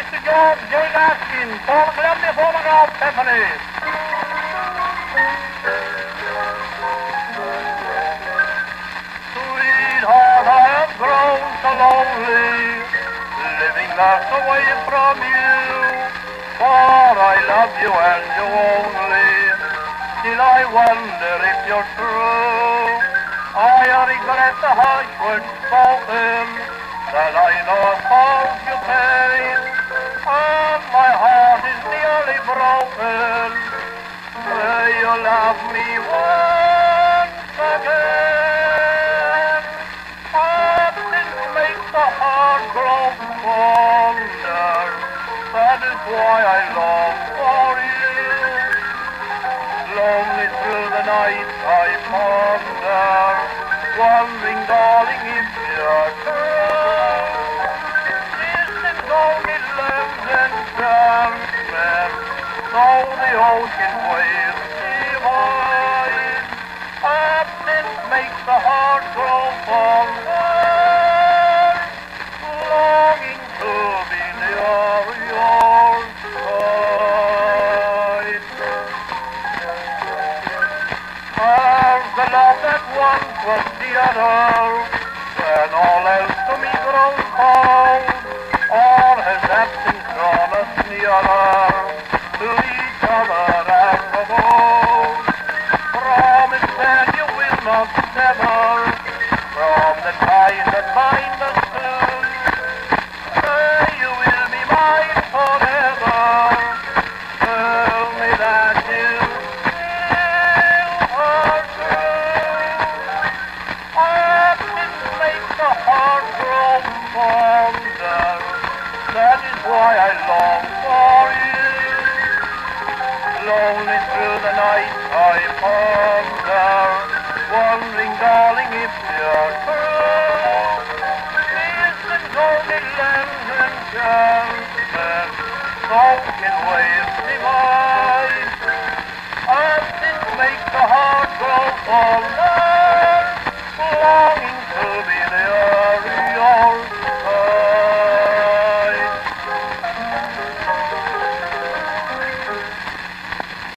Mr. George J. Gaskin, former Columbia Quartette Symphony. Lonely, living life away from you, for I love you and you only, till I wonder if you're true. I regret the harsh words spoken, that I know caused you pain, and my heart is nearly broken. Will you love me once again? That is why I long for you. Lonely through the night I ponder, wondering, darling, if you're true. Distant golden lands and transmen, though the ocean waves divide, absence makes the heart grow fonder. Was the other, when all else to me grows cold, all has absence drawn us nearer to each other as of old. Promise that you will not sever from the ties that bind us two. Say you will be mine forever. Tell me that you. That is why I long for you. Lonely through the night I ponder, wondering, darling, if you're true. Distant golden lands and chances, broken waves divide, and it makes the heart grow fonder.